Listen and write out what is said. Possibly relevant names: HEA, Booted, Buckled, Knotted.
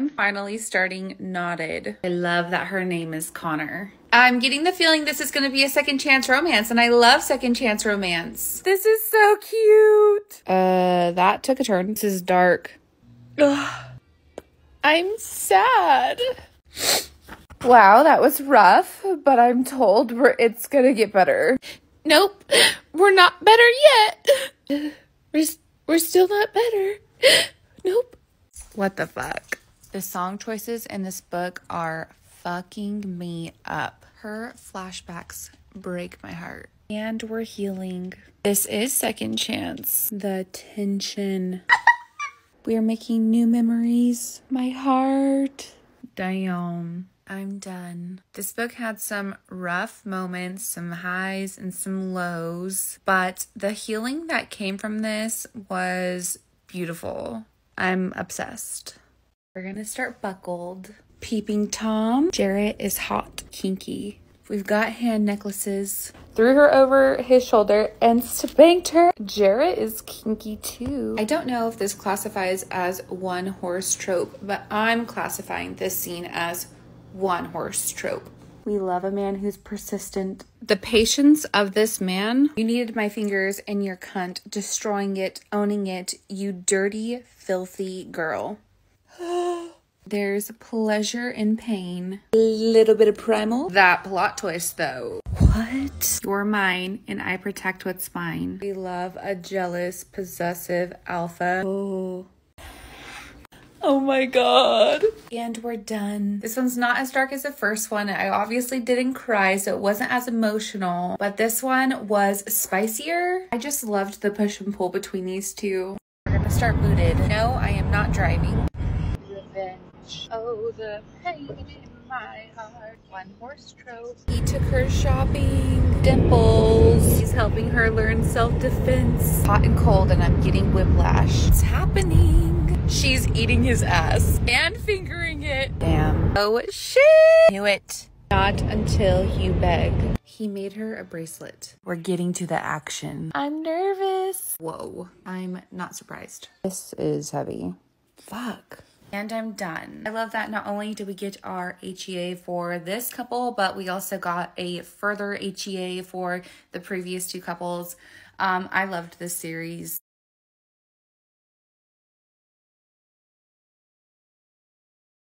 I'm finally starting Knotted. I love that her name is Connor. I'm getting the feeling this is going to be a second chance romance, and I love second chance romance. This is so cute. That took a turn. This is dark. Ugh. I'm sad. Wow, that was rough, but I'm told it's going to get better. Nope, we're not better yet. We're still not better. Nope. What the fuck? The song choices in this book are fucking me up. Her flashbacks break my heart. And we're healing. This is second chance. The tension. We are making new memories. My heart. Damn. I'm done. This book had some rough moments, some highs and some lows, but the healing that came from this was beautiful. I'm obsessed. We're gonna start Buckled. Peeping Tom. Jarrett is hot. Kinky. We've got hand necklaces. Threw her over his shoulder and spanked her. Jarrett is kinky too. I don't know if this classifies as one horse trope, but I'm classifying this scene as one horse trope. We love a man who's persistent. The patience of this man. You needed my fingers in your cunt, destroying it, owning it, you dirty, filthy girl. There's pleasure in pain. A little bit of primal. That plot twist though. What? You're mine and I protect what's mine. We love a jealous, possessive alpha. Oh. Oh my god. And we're done. This one's not as dark as the first one. I obviously didn't cry, so it wasn't as emotional. But this one was spicier. I just loved the push and pull between these two. We're gonna start Booted. No, I am not driving. Revenge. Oh, the pain in my heart. One horse trope. He took her shopping. Dimples. He's helping her learn self-defense. Hot and cold, and I'm getting whiplash. It's happening. She's eating his ass and fingering it. Damn. Oh, shit. Knew it. Not until you beg. He made her a bracelet. We're getting to the action. I'm nervous. Whoa. I'm not surprised. This is heavy. Fuck. And I'm done. I love that not only did we get our HEA for this couple, but we also got a further HEA for the previous two couples. I loved this series.